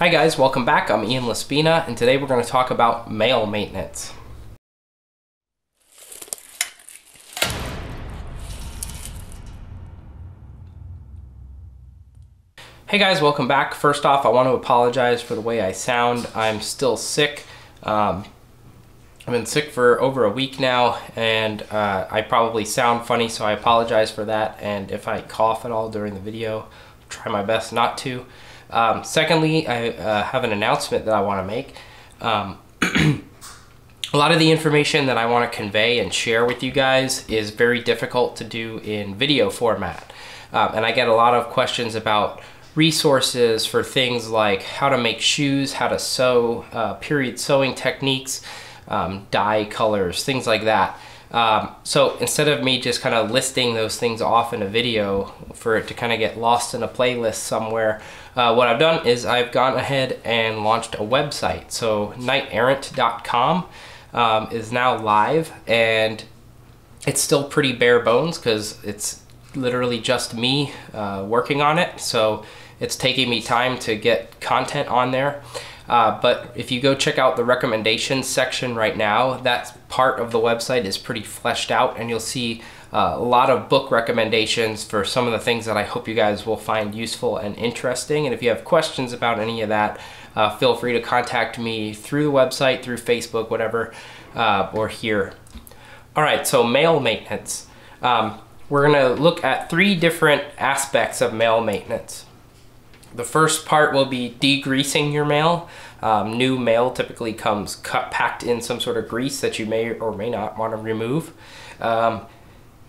Hi guys, welcome back. I'm Ian Laspina, and today we're going to talk about mail maintenance. Hey guys, welcome back. First off, I want to apologize for the way I sound. I'm still sick. I've been sick for over a week now, and I probably sound funny, so I apologize for that. And if I cough at all during the video, I'll try my best not to. Secondly, I have an announcement that I want to make. A lot of the information that I want to convey and share with you guys is very difficult to do in video format. And I get a lot of questions about resources for things like how to make shoes, how to sew, period sewing techniques, dye colors, things like that. So instead of me just kind of listing those things off in a video for it to kind of get lost in a playlist somewhere, what I've done is I've gone ahead and launched a website. So knighterrant.com is now live, and it's still pretty bare bones because it's literally just me working on it. So it's taking me time to get content on there. But if you go check out the recommendations section right now, that part of the website is pretty fleshed out, and you'll see a lot of book recommendations for some of the things that I hope you guys will find useful and interesting. And if you have questions about any of that, feel free to contact me through the website, through Facebook, whatever, or here. All right, so mail maintenance. We're gonna look at three different aspects of mail maintenance. The first part will be degreasing your mail. New mail typically comes packed in some sort of grease that you may or may not want to remove.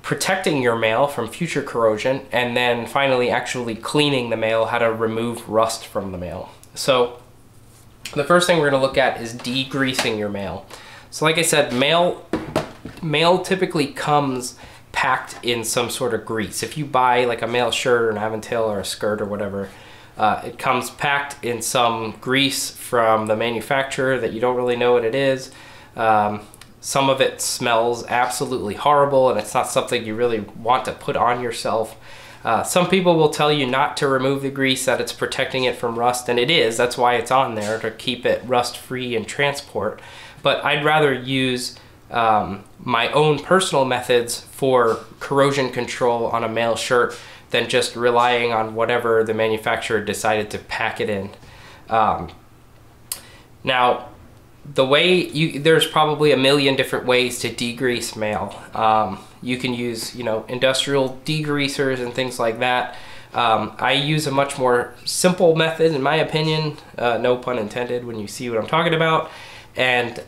Protecting your mail from future corrosion, and then finally actually cleaning the mail, how to remove rust from the mail. So the first thing we're going to look at is degreasing your mail. So like I said, mail typically comes packed in some sort of grease. If you buy like a mail shirt or an Aventail or a skirt or whatever, it comes packed in some grease from the manufacturer that you don't really know what it is. Some of it smells absolutely horrible, and it's not something you really want to put on yourself. Some people will tell you not to remove the grease, that it's protecting it from rust, and it is. That's why it's on there, to keep it rust-free in transport. But I'd rather use my own personal methods for corrosion control on a mail shirt than just relying on whatever the manufacturer decided to pack it in. Now, the way there's probably a million different ways to degrease mail. You can use, industrial degreasers and things like that. I use a much more simple method, in my opinion, no pun intended when you see what I'm talking about. And,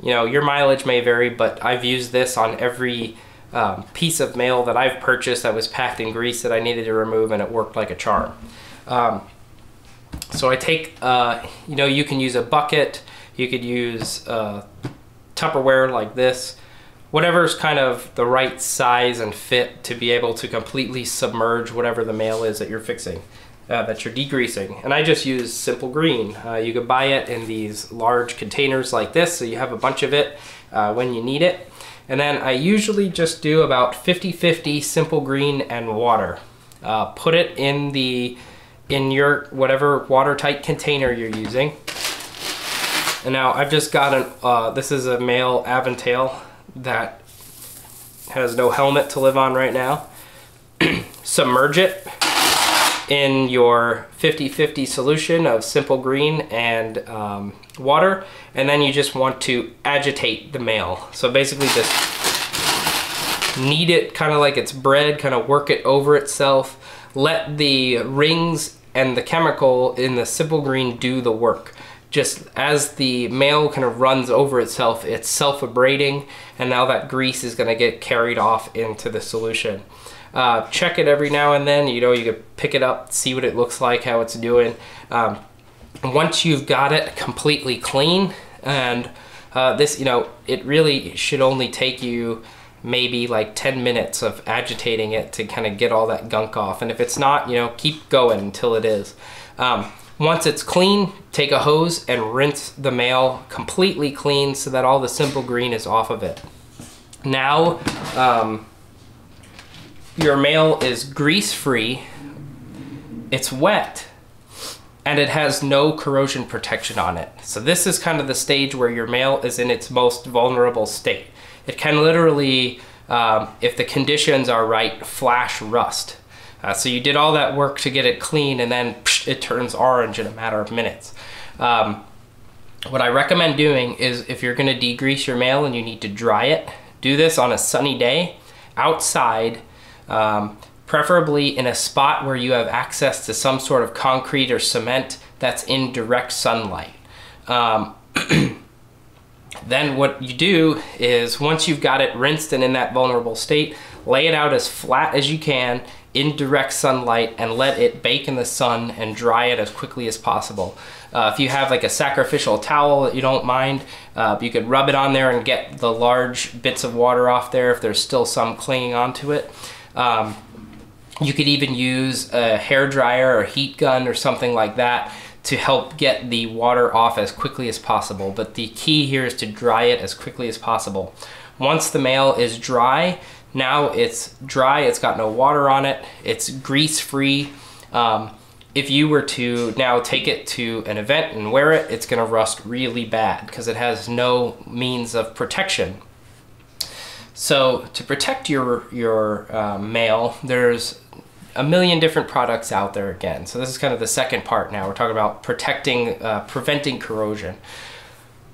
your mileage may vary, but I've used this on every piece of mail that I've purchased that was packed in grease that I needed to remove, and it worked like a charm. So I take, you can use a bucket, you could use Tupperware like this, whatever's kind of the right size and fit to be able to completely submerge whatever the mail is that you're fixing, that you're degreasing. And I just use Simple Green. You could buy it in these large containers like this, so you have a bunch of it when you need it. And then I usually just do about 50-50 Simple Green and water. Put it in your whatever watertight container you're using. And now I've just got this is a male Aventail that has no helmet to live on right now. Submerge it in your 50-50 solution of Simple Green and water, and then you just want to agitate the mail. So basically just knead it kind of like it's bread, kind of work it over itself. Let the rings and the chemical in the Simple Green do the work. Just as the mail kind of runs over itself, it's self-abrading, and now that grease is going to get carried off into the solution. Check it every now and then, you can pick it up, see what it looks like, how it's doing. Once you've got it completely clean, and this, it really should only take you maybe like 10 minutes of agitating it to kind of get all that gunk off. And if it's not, keep going until it is. Once it's clean, take a hose and rinse the mail completely clean so that all the Simple Green is off of it. Now, your mail is grease-free, it's wet. and it has no corrosion protection on it. So this is kind of the stage where your mail is in its most vulnerable state. It can literally, if the conditions are right, flash rust. So you did all that work to get it clean and then it turns orange in a matter of minutes. What I recommend doing is, if you're gonna degrease your mail and you need to dry it, do this on a sunny day, outside, preferably in a spot where you have access to some sort of concrete or cement that's in direct sunlight. Then what you do is, once you've got it rinsed and in that vulnerable state, lay it out as flat as you can in direct sunlight and let it bake in the sun and dry it as quickly as possible. If you have like a sacrificial towel that you don't mind, you could rub it on there and get the large bits of water off there if there's still some clinging onto it. You could even use a hair dryer or heat gun or something like that to help get the water off as quickly as possible. But the key here is to dry it as quickly as possible. Once the mail is dry, now it's dry, it's got no water on it, it's grease-free. If you were to now take it to an event and wear it, it's gonna rust really bad because it has no means of protection. So to protect your mail, there's a million different products out there again. So this is kind of the second part now. We're talking about protecting, preventing corrosion.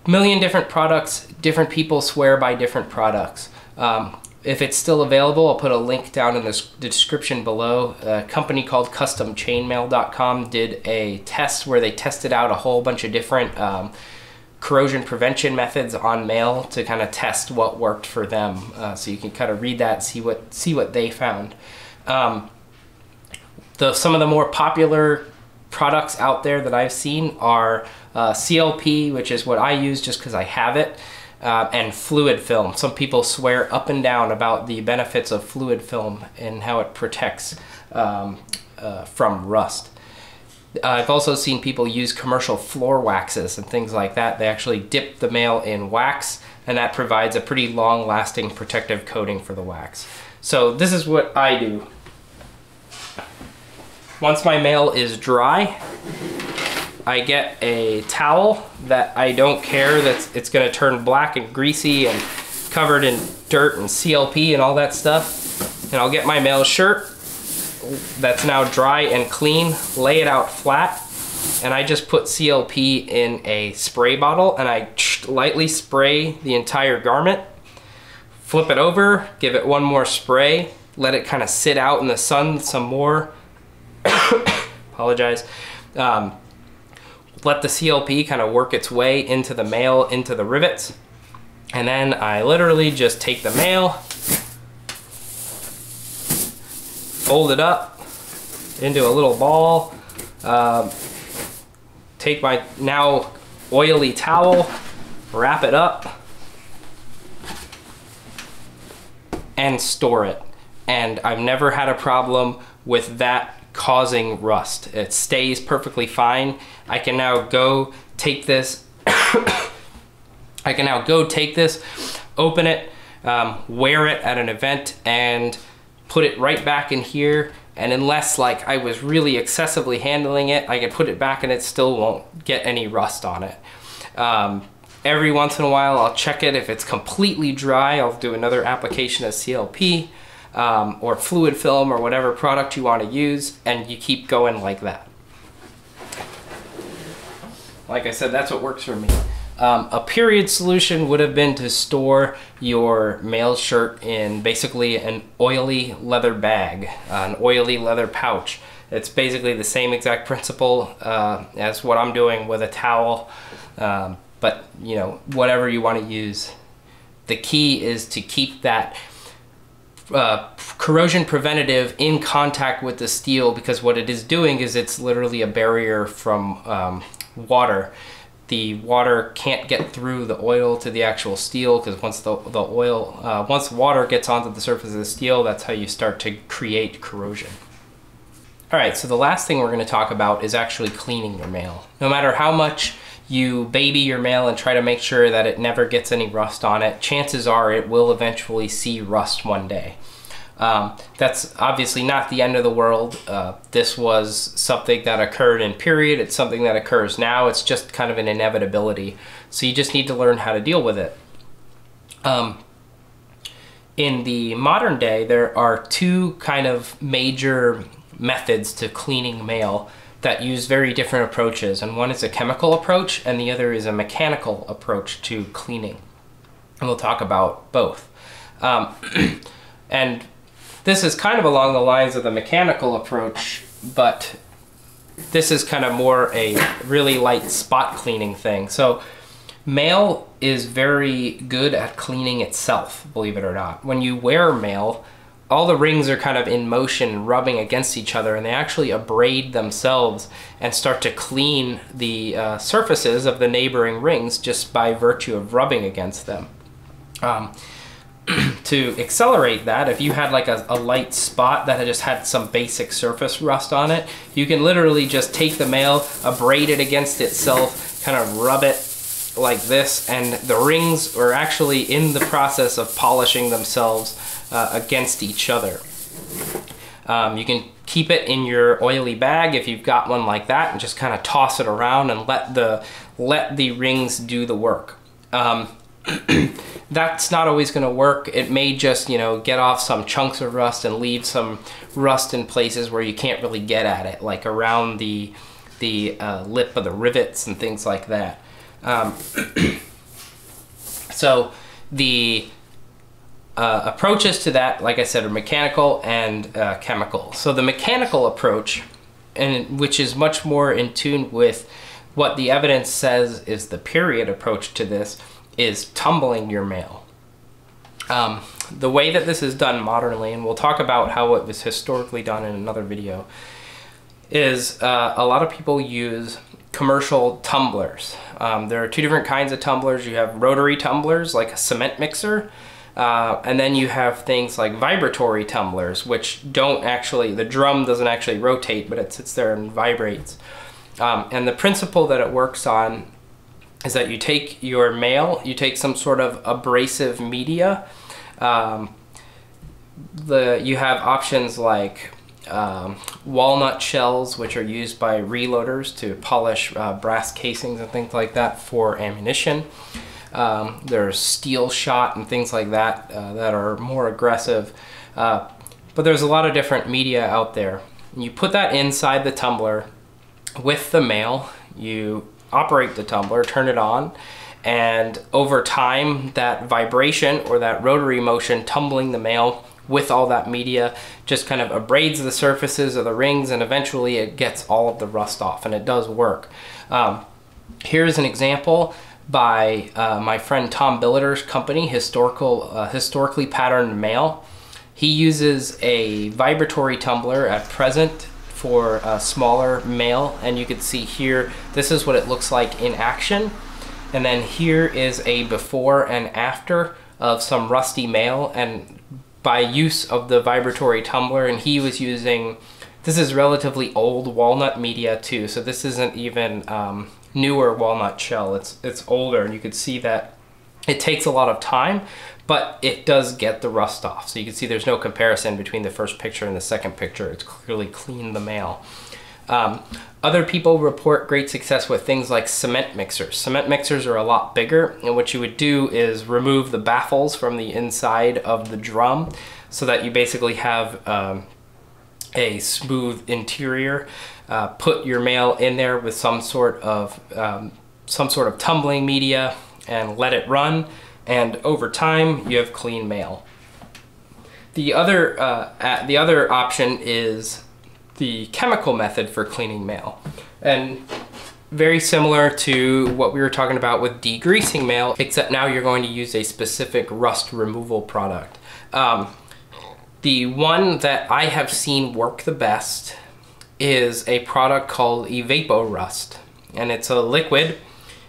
A million different products, different people swear by different products. If it's still available, I'll put a link down in the description below. A company called customchainmail.com did a test where they tested out a whole bunch of different corrosion prevention methods on mail to kind of test what worked for them. So you can kind of read that and see what they found. Some of the more popular products out there that I've seen are CLP, which is what I use just because I have it. And Fluid Film. Some people swear up and down about the benefits of Fluid Film and how it protects from rust. I've also seen people use commercial floor waxes and things like that. They actually dip the mail in wax, and that provides a pretty long-lasting protective coating for the wax. So this is what I do. Once my mail is dry, I get a towel that I don't care that it's going to turn black and greasy and covered in dirt and CLP and all that stuff. And I'll get my mail shirt that's now dry and clean, lay it out flat, and I just put CLP in a spray bottle and I lightly spray the entire garment, flip it over, give it one more spray, let it kind of sit out in the sun some more. Apologize. Let the CLP kind of work its way into the mail, into the rivets. And then I literally just take the mail, fold it up into a little ball, take my now oily towel, wrap it up, and store it. And I've never had a problem with that causing rust. It stays perfectly fine. I can now go take this, open it, wear it at an event, and put it right back in here. And unless like I was really excessively handling it, I could put it back and it still won't get any rust on it. Every once in a while, I'll check it. If it's completely dry, I'll do another application of CLP. Or Fluid Film or whatever product you want to use, and you keep going like that. Like I said, that's what works for me. A period solution would have been to store your mail shirt in basically an oily leather bag, an oily leather pouch. It's basically the same exact principle as what I'm doing with a towel, but you know, whatever you want to use. The key is to keep that corrosion preventative in contact with the steel, because what it is doing is it's literally a barrier from water. The water can't get through the oil to the actual steel, because once once water gets onto the surface of the steel, that's how you start to create corrosion. All right, so the last thing we're going to talk about is actually cleaning your mail. No matter how much you baby your mail and try to make sure that it never gets any rust on it, chances are it will eventually see rust one day. That's obviously not the end of the world. This was something that occurred in period. It's something that occurs now. It's just kind of an inevitability. So you just need to learn how to deal with it. In the modern day, there are two kind of major methods to cleaning mail that use very different approaches. And one is a chemical approach and the other is a mechanical approach to cleaning. And we'll talk about both. And this is kind of along the lines of the mechanical approach, but this is kind of more a really light spot cleaning thing. So mail is very good at cleaning itself, believe it or not. When you wear mail, all the rings are kind of in motion, rubbing against each other, and they actually abrade themselves and start to clean the surfaces of the neighboring rings just by virtue of rubbing against them. To accelerate that, if you had like a light spot that had just had some basic surface rust on it, you can literally just take the mail, abrade it against itself, kind of rub it like this, and the rings are actually in the process of polishing themselves against each other. You can keep it in your oily bag if you've got one like that and just kind of toss it around and let the rings do the work. That's not always going to work. It may just, you know, get off some chunks of rust and leave some rust in places where you can't really get at it, like around the lip of the rivets and things like that. So the approaches to that, like I said, are mechanical and chemical. So the mechanical approach, and which is much more in tune with what the evidence says is the period approach to this, is tumbling your mail. The way that this is done modernly, and we'll talk about how it was historically done in another video, is a lot of people use commercial tumblers. There are two different kinds of tumblers. You have rotary tumblers, like a cement mixer, and then you have things like vibratory tumblers, which don't actually, the drum doesn't actually rotate, but it sits there and vibrates. And the principle that it works on is that you take your mail, you take some sort of abrasive media. You have options like walnut shells, which are used by reloaders to polish brass casings and things like that for ammunition. There's steel shot and things like that that are more aggressive. But there's a lot of different media out there. You put that inside the tumbler with the mail, you operate the tumbler, turn it on, and over time that vibration or that rotary motion tumbling the mail with all that media just kind of abrades the surfaces of the rings, and eventually it gets all of the rust off, and it does work. Here's an example by my friend Tom Billiter's company, Historically Patterned Mail. He uses a vibratory tumbler at present for a smaller mail, and you can see here, this is what it looks like in action. And then here is a before and after of some rusty mail, and by use of the vibratory tumbler, and he was using, this is relatively old walnut media too, so this isn't even newer walnut shell, it's older, and you can see that it takes a lot of time, but it does get the rust off. So you can see there's no comparison between the first picture and the second picture. It's clearly cleaned the mail. Other people report great success with things like cement mixers. Cement mixers are a lot bigger, and what you would do is remove the baffles from the inside of the drum so that you basically have a smooth interior. Put your mail in there with some sort of tumbling media, and let it run, and over time you have clean mail. The other option is the chemical method for cleaning mail, and very similar to what we were talking about with degreasing mail, except now you're going to use a specific rust removal product. The one that I have seen work the best is a product called Evapo-Rust, and it's a liquid.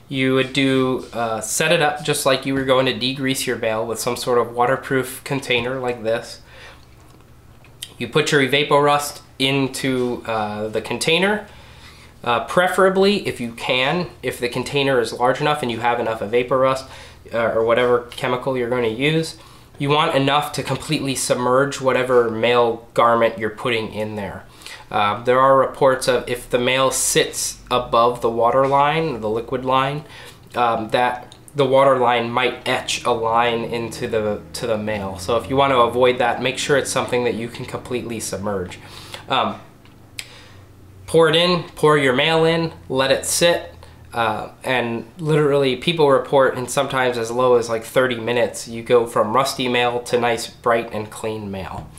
You would set it up just like you were going to degrease your mail with some sort of waterproof container like this. You put your Evapo-Rust into the container, preferably if you can, if the container is large enough and you have enough Evapo-Rust or whatever chemical you're going to use, You want enough to completely submerge whatever mail garment you're putting in there. There are reports of if the mail sits above the water line, the liquid line, that the water line might etch a line into the mail. So if you want to avoid that, make sure it's something that you can completely submerge. Pour it in, pour your mail in, let it sit. And literally people report in sometimes as low as like 30 minutes, you go from rusty mail to nice, bright and clean mail.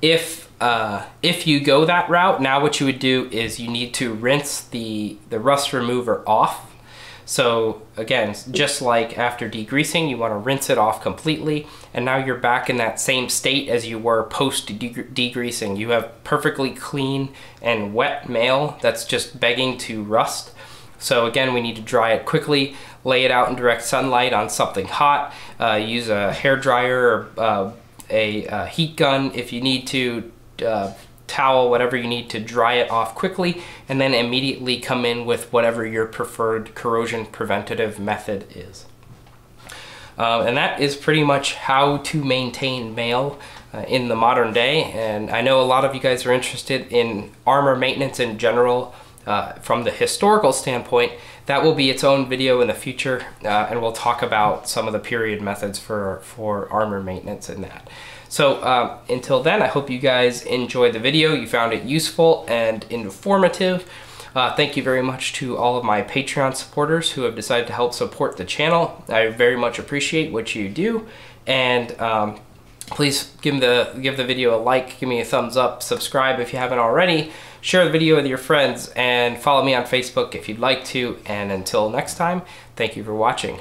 If you go that route, now what you would do is you need to rinse the rust remover off. So again, just like after degreasing, you want to rinse it off completely. And now you're back in that same state as you were post degreasing. You have perfectly clean and wet mail that's just begging to rust. So again, we need to dry it quickly, lay it out in direct sunlight on something hot, use a hairdryer or a heat gun if you need to, towel, whatever you need to dry it off quickly, and then immediately come in with whatever your preferred corrosion preventative method is. And that is pretty much how to maintain mail in the modern day. And I know a lot of you guys are interested in armor maintenance in general from the historical standpoint. That will be its own video in the future, and we'll talk about some of the period methods for armor maintenance in that. So until then, I hope you guys enjoyed the video. You found it useful and informative. Thank you very much to all of my Patreon supporters who have decided to help support the channel. I very much appreciate what you do. And please give the video a like, give me a thumbs up, subscribe if you haven't already, share the video with your friends, and follow me on Facebook if you'd like to. And until next time, thank you for watching.